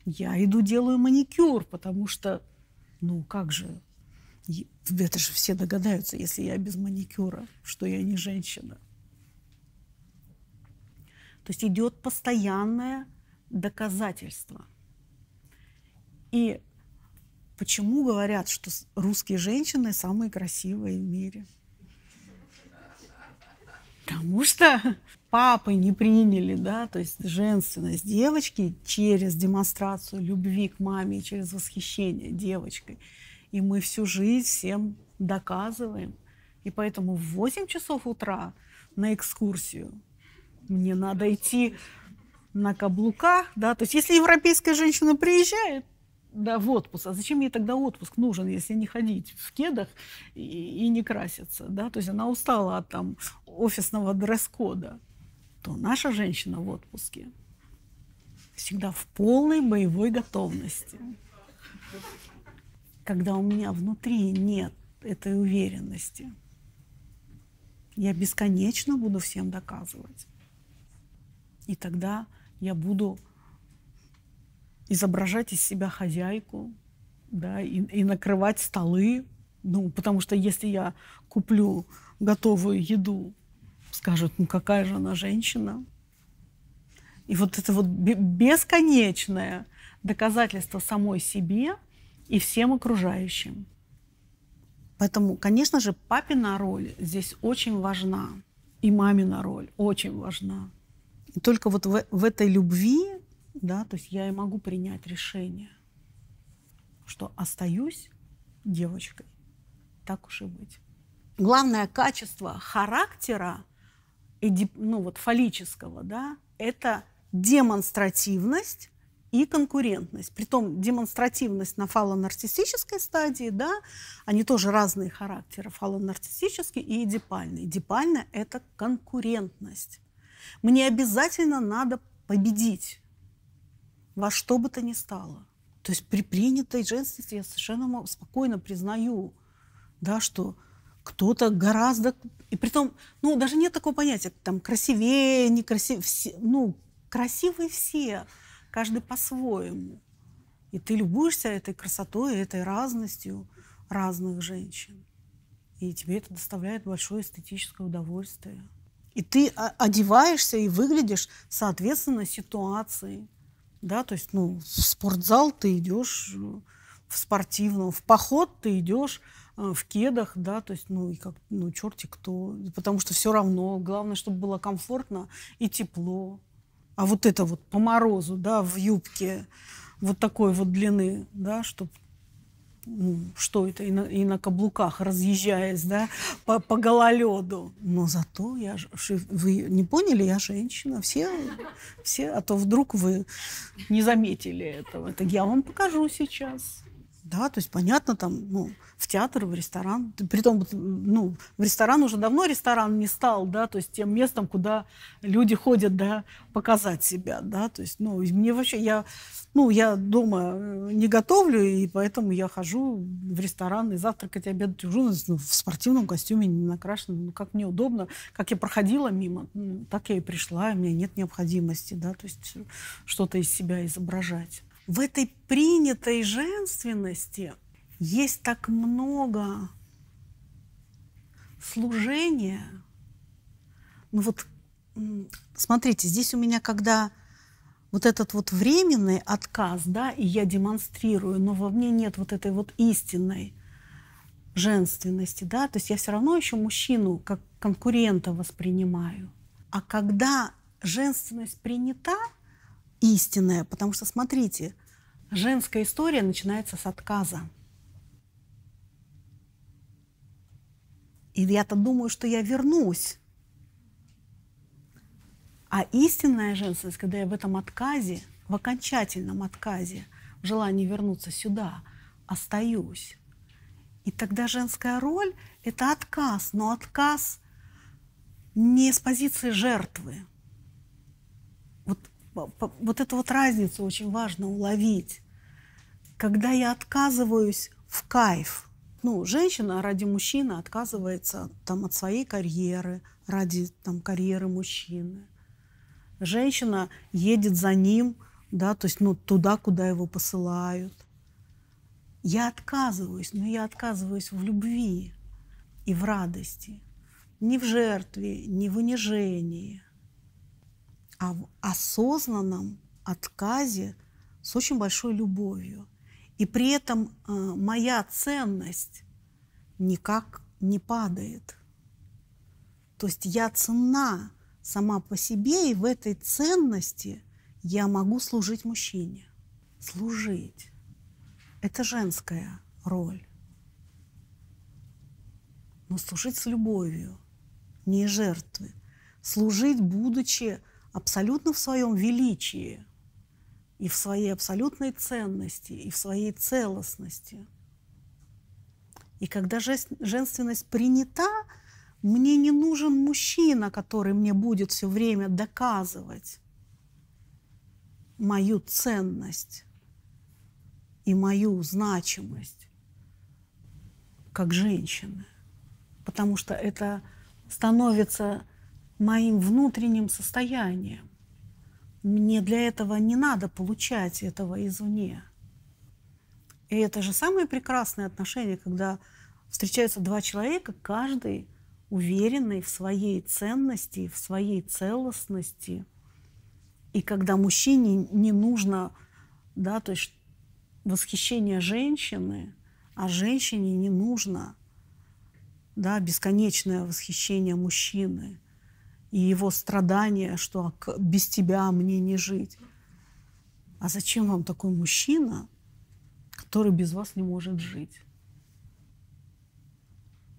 я иду делаю маникюр, потому что, ну, как же... Это же все догадаются, если я без маникюра, что я не женщина. То есть идет постоянное доказательство. И почему говорят, что русские женщины самые красивые в мире? Потому что папы не приняли, да, то есть женственность девочки через демонстрацию любви к маме, через восхищение девочкой. И мы всю жизнь всем доказываем. И поэтому в восемь часов утра на экскурсию. Мне надо идти на каблуках, да, то есть если европейская женщина приезжает, да, в отпуск, а зачем ей тогда отпуск нужен, если не ходить в кедах и, и не краситься, да, то есть она устала от там офисного дресс-кода, то наша женщина в отпуске всегда в полной боевой готовности. Когда у меня внутри нет этой уверенности, я бесконечно буду всем доказывать. И тогда я буду изображать из себя хозяйку, да, и, и накрывать столы. Ну, потому что если я куплю готовую еду, скажут, ну какая же она женщина. И вот это вот бесконечное доказательство самой себе и всем окружающим. Поэтому, конечно же, папина роль здесь очень важна. И мамина роль очень важна. И только вот в, в этой любви, да, то есть я и могу принять решение, что остаюсь девочкой. Так уж и быть. Главное качество характера, ну вот фаллического, да, это демонстративность и конкурентность. Притом демонстративность на фалонарциссической стадии, да, они тоже разные характеры, фалонарциссический и эдипальный. Эдипальная – это конкурентность. Мне обязательно надо победить во что бы то ни стало. То есть при принятой женственности я совершенно спокойно признаю, да, что кто-то гораздо... И притом, ну, даже нет такого понятия, там, красивее, некрасивее. Все, ну, красивые все, каждый по-своему. И ты любуешься этой красотой, этой разностью разных женщин. И тебе это доставляет большое эстетическое удовольствие. И ты одеваешься и выглядишь соответственно ситуации. Да? То есть, ну, в спортзал ты идешь в спортивном, в поход ты идешь в кедах, да, то есть, ну, и как, ну, черти кто. Потому что все равно, главное, чтобы было комфортно и тепло. А вот это вот по морозу, да, в юбке вот такой вот длины, да, чтобы... Ну, что это, и на, и на каблуках разъезжаясь, да, по, по гололеду. Но зато я... Вы не поняли, я женщина. Все, все, а то вдруг вы не заметили этого. Это я вам покажу сейчас. Да, то есть, понятно, там, ну, в театр, в ресторан. Притом, ну, в ресторан уже давно ресторан не стал, да, то есть, тем местом, куда люди ходят, да, показать себя, да, то есть, ну, мне вообще, я, ну, я дома не готовлю, и поэтому я хожу в ресторан и завтракать, обедать, ужинать, ну, в спортивном костюме, не накрашенном, ну, как мне удобно, как я проходила мимо, ну, так я и пришла, и у меня нет необходимости, да, то есть, что-то из себя изображать. В этой принятой женственности есть так много служения. Ну вот, смотрите, здесь у меня когда вот этот вот временный отказ, да, и я демонстрирую, но во мне нет вот этой вот истинной женственности, да, то есть я все равно еще мужчину как конкурента воспринимаю. А когда женственность принята, истинная, потому что, смотрите, женская история начинается с отказа. И я-то думаю, что я вернусь. А истинная женственность, когда я в этом отказе, в окончательном отказе, в желании вернуться сюда, остаюсь. И тогда женская роль – это отказ, но отказ не с позиции жертвы. Вот эту вот разницу очень важно уловить. Когда я отказываюсь в кайф, ну, женщина ради мужчины отказывается там от своей карьеры, ради там карьеры мужчины. Женщина едет за ним, да, то есть, ну, туда, куда его посылают. Я отказываюсь, но я отказываюсь в любви и в радости. Не в жертве, не в унижении, а в осознанном отказе с очень большой любовью. И при этом э, моя ценность никак не падает. То есть я ценна сама по себе, и в этой ценности я могу служить мужчине. Служить – это женская роль. Но служить с любовью, не жертвой. служить, будучи абсолютно в своем величии, и в своей абсолютной ценности, и в своей целостности. И когда женственность принята, мне не нужен мужчина, который мне будет все время доказывать мою ценность и мою значимость как женщины. Потому что это становится моим внутренним состоянием. Мне для этого не надо получать этого извне. И это же самое прекрасное отношение, когда встречаются два человека, каждый уверенный в своей ценности, в своей целостности. И когда мужчине не нужно, да, то есть восхищение женщины, а женщине не нужно, да, бесконечное восхищение мужчины и его страдания, что без тебя мне не жить. А зачем вам такой мужчина, который без вас не может жить?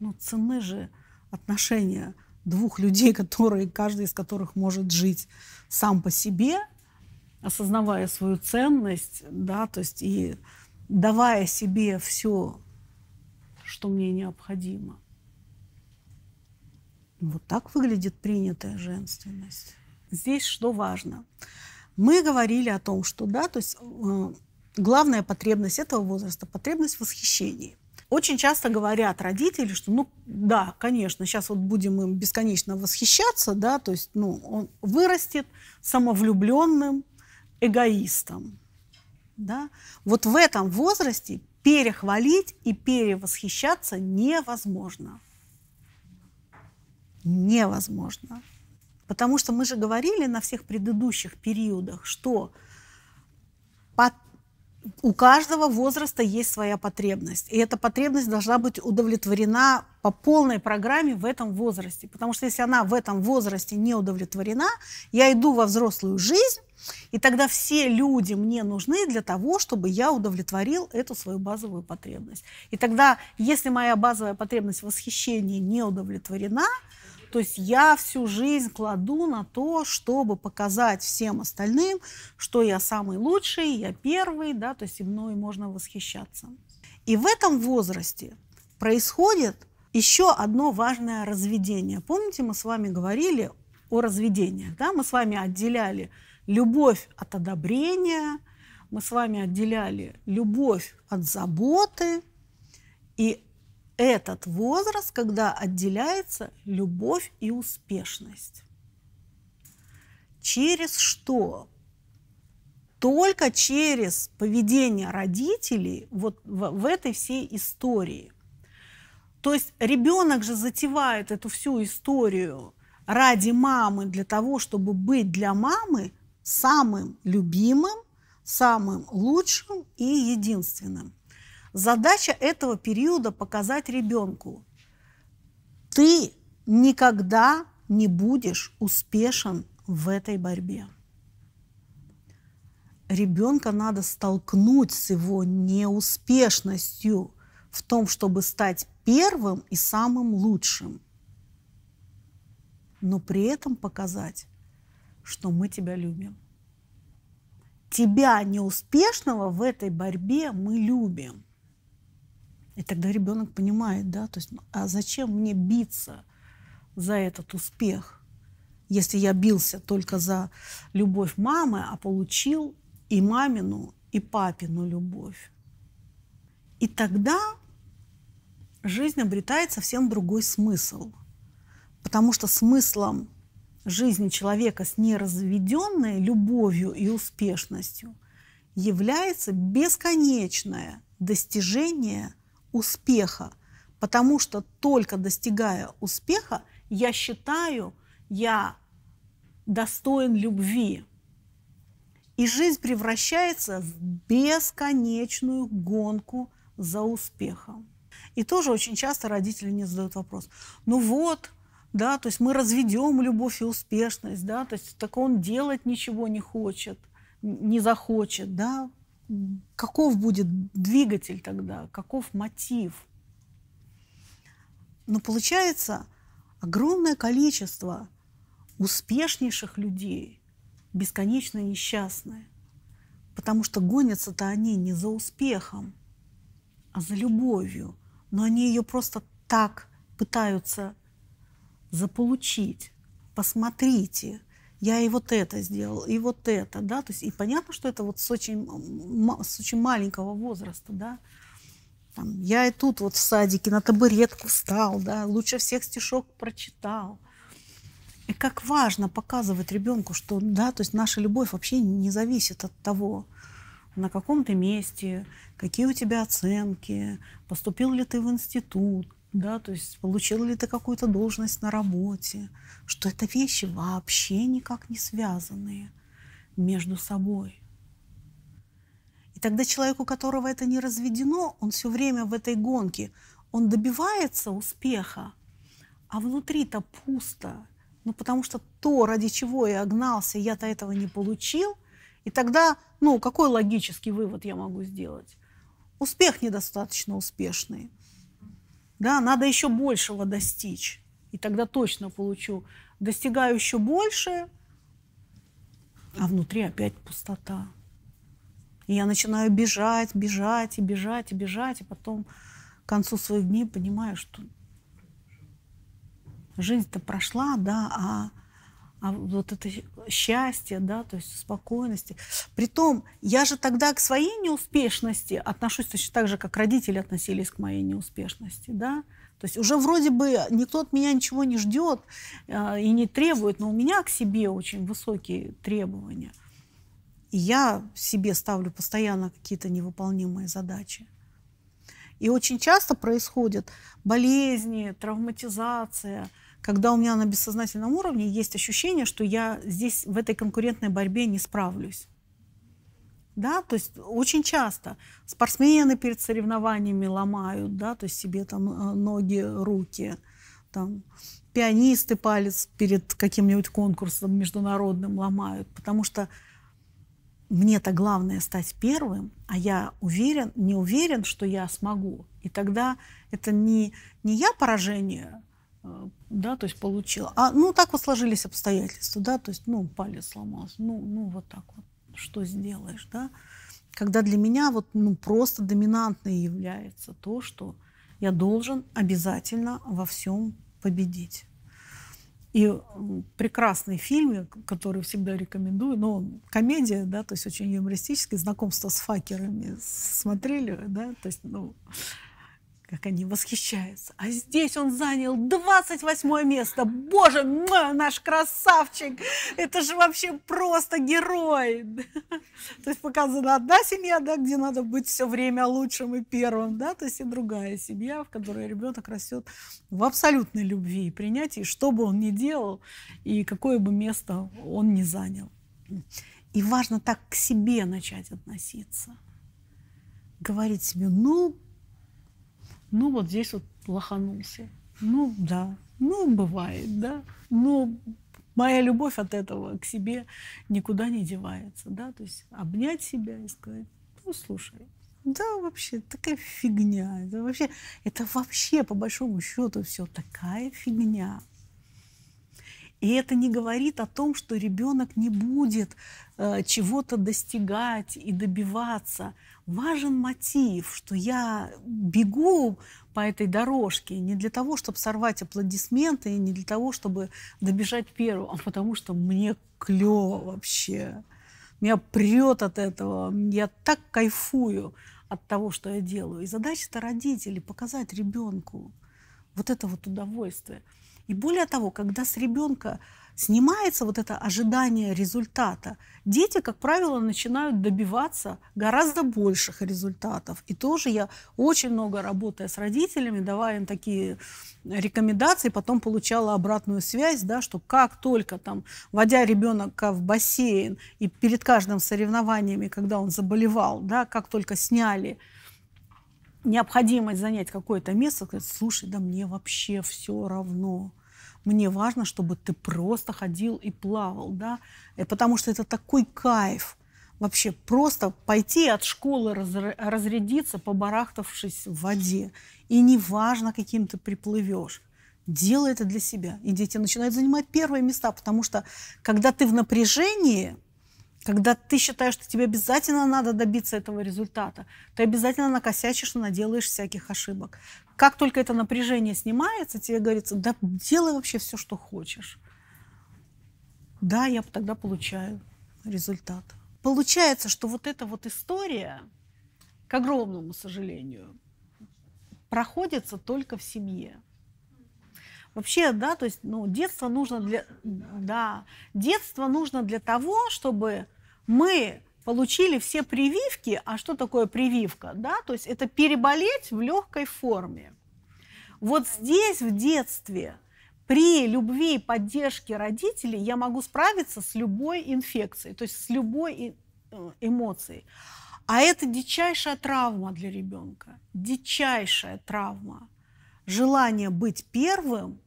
Ну, цены же отношения двух людей, которые, каждый из которых может жить сам по себе, осознавая свою ценность, да, то есть и давая себе все, что мне необходимо. Вот так выглядит принятая женственность. Здесь что важно? Мы говорили о том, что, да, то есть э, главная потребность этого возраста – потребность в восхищении. Очень часто говорят родители, что, ну, да, конечно, сейчас вот будем им бесконечно восхищаться, да, то есть, ну, он вырастет самовлюбленным эгоистом, да. Вот в этом возрасте перехвалить и перевосхищаться невозможно. Невозможно. Потому что мы же говорили на всех предыдущих периодах, что по у каждого возраста есть своя потребность. И эта потребность должна быть удовлетворена по полной программе в этом возрасте. Потому что если она в этом возрасте не удовлетворена, я иду во взрослую жизнь, и тогда все люди мне нужны для того, чтобы я удовлетворил эту свою базовую потребность. И тогда, если моя базовая потребность восхищения не удовлетворена, то есть я всю жизнь кладу на то, чтобы показать всем остальным, что я самый лучший, я первый, да, то есть и мной можно восхищаться. И в этом возрасте происходит еще одно важное разведение. Помните, мы с вами говорили о разведениях, да? Мы с вами отделяли любовь от одобрения, мы с вами отделяли любовь от заботы, и этот возраст, когда отделяется любовь и успешность. Через что? Только через поведение родителей вот в, в этой всей истории. То есть ребенок же затевает эту всю историю ради мамы, для того, чтобы быть для мамы самым любимым, самым лучшим и единственным. Задача этого периода – показать ребенку, ты никогда не будешь успешен в этой борьбе. Ребенка надо столкнуть с его неуспешностью в том, чтобы стать первым и самым лучшим, но при этом показать, что мы тебя любим. Тебя неуспешного в этой борьбе мы любим. И тогда ребенок понимает, да, то есть, а зачем мне биться за этот успех, если я бился только за любовь мамы, а получил и мамину, и папину любовь. И тогда жизнь обретает совсем другой смысл. Потому что смыслом жизни человека с неразведенной любовью и успешностью является бесконечное достижение успеха, потому что только достигая успеха, я считаю, я достоин любви. И жизнь превращается в бесконечную гонку за успехом. И тоже очень часто родители мне задают вопрос. Ну вот, да, то есть мы разведем любовь и успешность, да, то есть так он делать ничего не хочет, не захочет, да. Каков будет двигатель тогда, каков мотив? Но получается огромное количество успешнейших людей бесконечно несчастны, потому что гонятся-то они не за успехом, а за любовью. Но они ее просто так пытаются заполучить. Посмотрите, я и вот это сделал, и вот это, да, то есть и понятно, что это вот с очень, с очень маленького возраста, да. Там, я и тут вот в садике на табуретку встал, да, лучше всех стишок прочитал. И как важно показывать ребенку, что, да, то есть наша любовь вообще не зависит от того, на каком ты месте, какие у тебя оценки, поступил ли ты в институт, да, то есть получил ли ты какую-то должность на работе, что это вещи вообще никак не связанные между собой. И тогда человеку, у которого это не разведено, он все время в этой гонке, он добивается успеха, а внутри-то пусто. Ну, потому что то, ради чего я гнался, я-то этого не получил. И тогда, ну, какой логический вывод я могу сделать? Успех недостаточно успешный. Да, надо еще большего достичь. И тогда точно получу. Достигаю еще больше, а внутри опять пустота. И я начинаю бежать, бежать, и бежать, и бежать. И потом к концу своих дней понимаю, что... жизнь-то прошла, да, а, а вот это счастье, да, то есть спокойности. Притом, я же тогда к своей неуспешности отношусь точно так же, как родители относились к моей неуспешности, да. То есть уже вроде бы никто от меня ничего не ждет э, и не требует, но у меня к себе очень высокие требования. И я себе ставлю постоянно какие-то невыполнимые задачи. И очень часто происходят болезни, травматизация, когда у меня на бессознательном уровне есть ощущение, что я здесь в этой конкурентной борьбе не справлюсь. Да? То есть очень часто спортсмены перед соревнованиями ломают, да? То есть себе там ноги, руки, там, пианисты палец перед каким-нибудь конкурсом международным ломают, потому что мне-то главное стать первым, а я уверен, не уверен, что я смогу. И тогда это не, не я поражение, да, то есть получила, а ну так вот сложились обстоятельства, да, то есть ну палец сломался, ну, ну вот так вот, что сделаешь, да. Когда для меня вот ну просто доминантной является то, что я должен обязательно во всем победить. И прекрасный фильм, который всегда рекомендую, но комедия, да, то есть очень юмористический, «Знакомство с факерами» смотрели, да, то есть, ну, как они восхищаются. А здесь он занял двадцать восьмое место. Боже, наш красавчик! Это же вообще просто герой! То есть показана одна семья, да, где надо быть все время лучшим и первым, да, то есть и другая семья, в которой ребенок растет в абсолютной любви и принятии, что бы он ни делал и какое бы место он ни занял. И важно так к себе начать относиться. Говорить себе, ну, ну, вот здесь вот лоханулся. Ну, да. Ну, бывает, да. Ну, моя любовь от этого к себе никуда не девается, да. То есть обнять себя и сказать, ну, слушай, да, вообще такая фигня. Это вообще, это вообще по большому счету все такая фигня. И это не говорит о том, что ребенок не будет э, чего-то достигать и добиваться. Важен мотив, что я бегу по этой дорожке не для того, чтобы сорвать аплодисменты, и не для того, чтобы добежать первым, а потому что мне клёво вообще. Меня прёт от этого. Я так кайфую от того, что я делаю. И задача-то родителей – показать ребенку вот это вот удовольствие. И более того, когда с ребенка снимается вот это ожидание результата, дети, как правило, начинают добиваться гораздо больших результатов. И тоже я очень много работая с родителями, давая им такие рекомендации, потом получала обратную связь, да, что как только там, водя ребенка в бассейн и перед каждым соревнованиями, когда он заболевал, да, как только сняли необходимость занять какое-то место, сказать, слушай, да мне вообще все равно. Мне важно, чтобы ты просто ходил и плавал, да, потому что это такой кайф. Вообще просто пойти от школы разрядиться, побарахтавшись в воде. И неважно, каким ты приплывешь. Делай это для себя. И дети начинают занимать первые места, потому что когда ты в напряжении, когда ты считаешь, что тебе обязательно надо добиться этого результата, ты обязательно накосячишь и наделаешь всяких ошибок. Как только это напряжение снимается, тебе говорится, да делай вообще все, что хочешь. Да, я тогда получаю результат. Получается, что вот эта вот история, к огромному сожалению, проходится только в семье. Вообще, да, то есть, ну, детство нужно для, да, детство нужно для того, чтобы мы получили все прививки. А что такое прививка, да? То есть это переболеть в легкой форме. Вот здесь в детстве при любви и поддержке родителей я могу справиться с любой инфекцией, то есть с любой эмоцией. А это дичайшая травма для ребенка, дичайшая травма. Желание быть первым,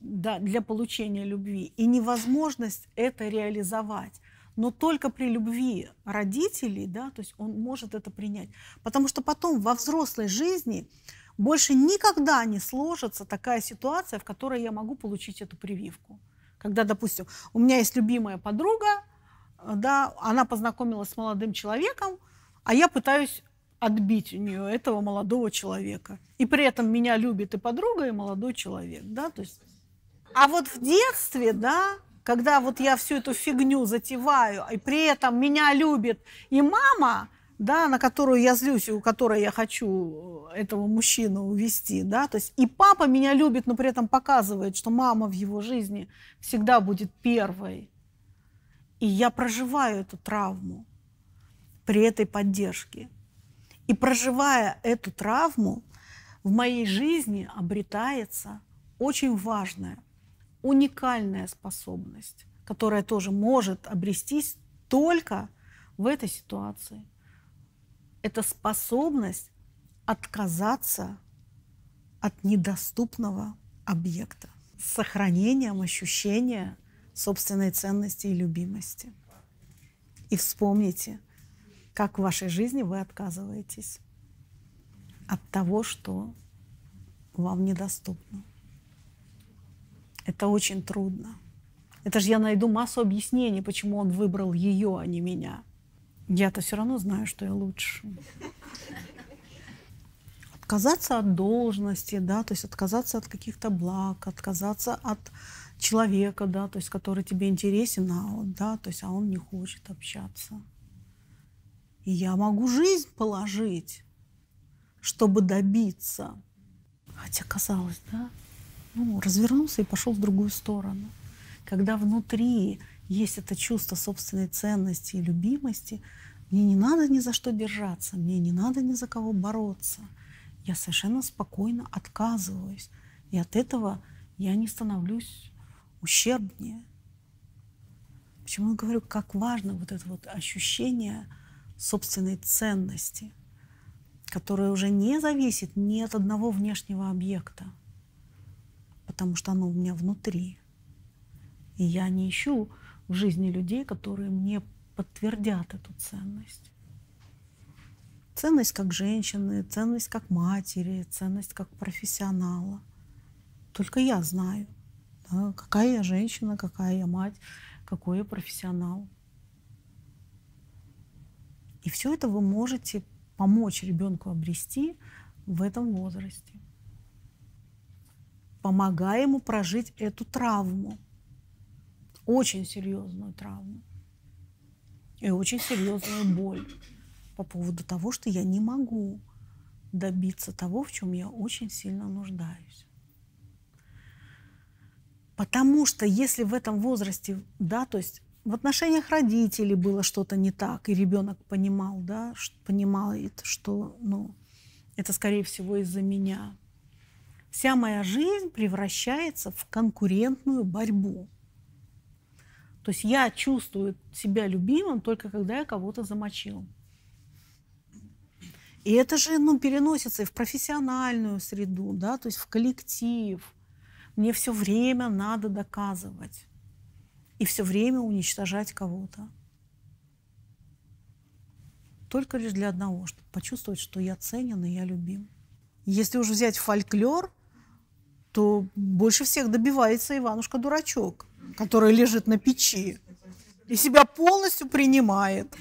да, для получения любви и невозможность это реализовать. Но только при любви родителей, да, то есть он может это принять. Потому что потом во взрослой жизни больше никогда не сложится такая ситуация, в которой я могу получить эту прививку. Когда, допустим, у меня есть любимая подруга, да, она познакомилась с молодым человеком, а я пытаюсь отбить у нее этого молодого человека. И при этом меня любит и подруга, и молодой человек. Да? То есть... А вот в детстве, да, когда вот я всю эту фигню затеваю, и при этом меня любит и мама, да, на которую я злюсь, и у которой я хочу этого мужчину увести, да, то есть и папа меня любит, но при этом показывает, что мама в его жизни всегда будет первой. И я проживаю эту травму при этой поддержке. И проживая эту травму, в моей жизни обретается очень важная, уникальная способность, которая тоже может обрестись только в этой ситуации. Это способность отказаться от недоступного объекта с сохранением ощущения собственной ценности и любимости. И вспомните, как в вашей жизни вы отказываетесь от того, что вам недоступно. Это очень трудно. Это же я найду массу объяснений, почему он выбрал ее, а не меня. Я-то все равно знаю, что я лучше. Отказаться от должности, да, то есть отказаться от каких-то благ, отказаться от человека, да, то есть который тебе интересен, а он, да, то есть, а он не хочет общаться. И я могу жизнь положить, чтобы добиться. Хотя казалось, да, ну, развернулся и пошел в другую сторону. Когда внутри есть это чувство собственной ценности и любимости, мне не надо ни за что держаться, мне не надо ни за кого бороться. Я совершенно спокойно отказываюсь. И от этого я не становлюсь ущербнее. Почему я говорю, как важно вот это вот ощущение собственной ценности, которая уже не зависит ни от одного внешнего объекта, потому что оно у меня внутри. И я не ищу в жизни людей, которые мне подтвердят эту ценность. Ценность как женщины, ценность как матери, ценность как профессионала. Только я знаю, да, какая я женщина, какая я мать, какой я профессионал. И все это вы можете помочь ребенку обрести в этом возрасте, помогая ему прожить эту травму, очень серьезную травму и очень серьезную боль по поводу того, что я не могу добиться того, в чем я очень сильно нуждаюсь. Потому что если в этом возрасте, да, то есть в отношениях родителей было что-то не так, и ребенок понимал, да, понимает, что, ну, это, скорее всего, из-за меня. Вся моя жизнь превращается в конкурентную борьбу. То есть я чувствую себя любимым только когда я кого-то замочил. И это же, ну, переносится и в профессиональную среду, да, то есть в коллектив. Мне все время надо доказывать. И все время уничтожать кого-то. Только лишь для одного, чтобы почувствовать, что я ценен и я любим. Если уже взять фольклор, то больше всех добивается Иванушка-дурачок, который лежит на печи и себя полностью принимает.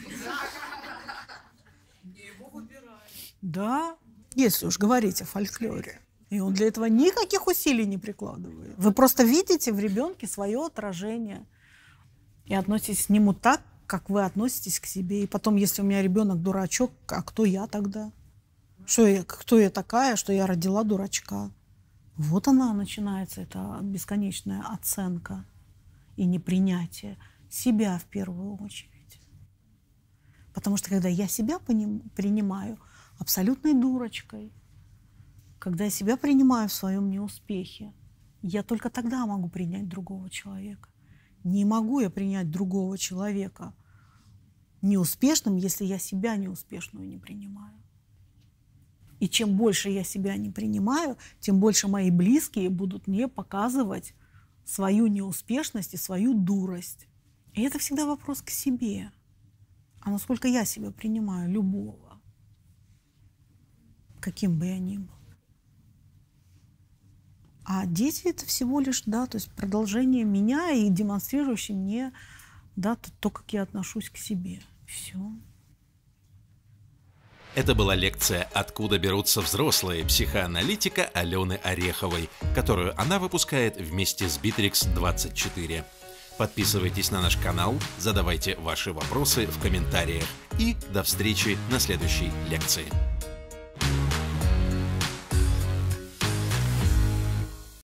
И его выбирают. Да, если уж говорить о фольклоре. И он для этого никаких усилий не прикладывает. Вы просто видите в ребенке свое отражение и относитесь к нему так, как вы относитесь к себе. И потом, если у меня ребенок дурачок, а кто я тогда? Что я, кто я такая, что я родила дурачка? Вот она начинается, эта бесконечная оценка и непринятие себя в первую очередь. Потому что когда я себя принимаю абсолютной дурочкой, когда я себя принимаю в своем неуспехе, я только тогда могу принять другого человека. Не могу я принять другого человека неуспешным, если я себя неуспешную не принимаю. И чем больше я себя не принимаю, тем больше мои близкие будут мне показывать свою неуспешность и свою дурость. И это всегда вопрос к себе. А насколько я себя принимаю, любого, каким бы я ни был. А дети — это всего лишь, да, то есть продолжение меня и демонстрирующее мне, да, то, то, как я отношусь к себе. Все. Это была лекция «Откуда берутся взрослые» психоаналитика Алёны Ореховой, которую она выпускает вместе с Битрикс двадцать четыре. Подписывайтесь на наш канал, задавайте ваши вопросы в комментариях. И до встречи на следующей лекции.